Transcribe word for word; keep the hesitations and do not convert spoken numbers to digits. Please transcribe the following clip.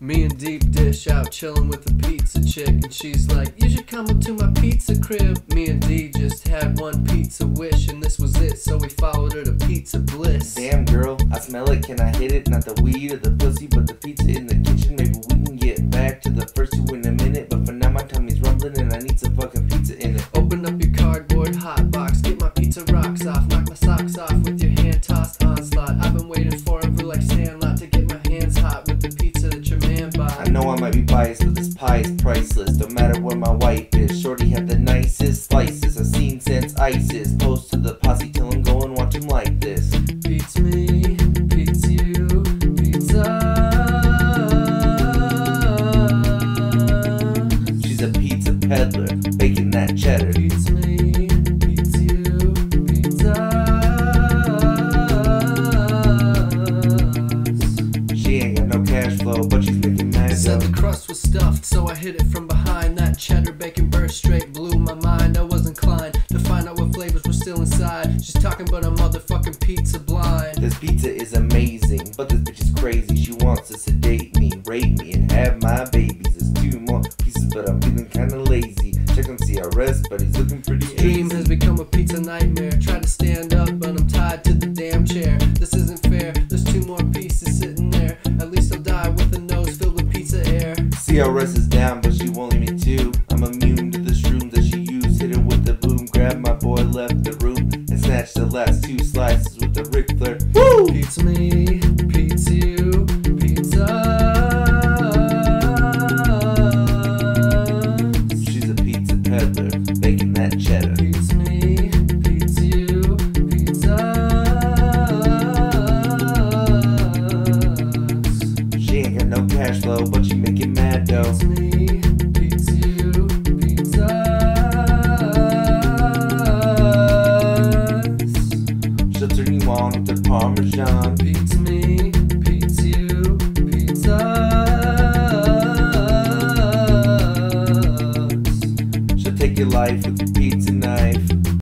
Me and Deep Dish out chillin' with a pizza chick, and she's like, you should come up to my pizza crib. Me and D just had one pizza wish, and this was it, so we followed her to Pizza Bliss. Damn girl, I smell it, can I hit it? Not the weed or the pussy, but the pizza in the kitchen. Maybe we can get back to the first two in a minute, but for now my tummy's rumbling and I need some fucking pizza in it. Open up your cardboard hot box, get my pizza rocks off, knock my socks off with your hand tossed onslaught. I've been waiting for him for like Sandlot to get my hands hot with the pizza that your man bought. I know I might be biased, but this pie is priceless. Don't matter where my wife is, shorty had the nicest slices I've seen since ISIS. Post to the posse, till I'm going, watch him like this. Beats me, beats you, pizza. She's a pizza peddler, baking that cheddar. Beats me, beats you, pizza. She ain't got no cash flow, but she's making mad dough. Said the crust was stuffed, so I hit it from behind. That cheddar bacon burst straight blew my mind. I was inclined to find out what flavors were still inside. She's talking but a motherfucking pizza blind. This pizza is amazing, but this bitch is crazy. She wants to sedate me, rape me, and have my babies. There's two more pieces, but I'm feeling kinda lazy. Check on C R S, but he's looking pretty easy. Dream has become a pizza nightmare. Try to stand up, but I'm tied to the damn chair. This isn't fair, there's two more pieces sitting there. At least I'll die with a nose filled with pizza air. C R S is down, but she won't leave me too. I'm immune to the shrooms that she used. Hit her with the boom, grab my boy, left the room, and snatched the last two slices with the Rick Flair. Woo! Pizza me, pizza you, pizza. She's a pizza peddler, baking that cheddar. Pizza me, pizza you, pizza. She ain't got no cash flow, but she making mad dough. Pizza me, pizza you, pizza. She'll turn you on with the Parmesan. Pizza me, pizza you, pizza. She'll take your life with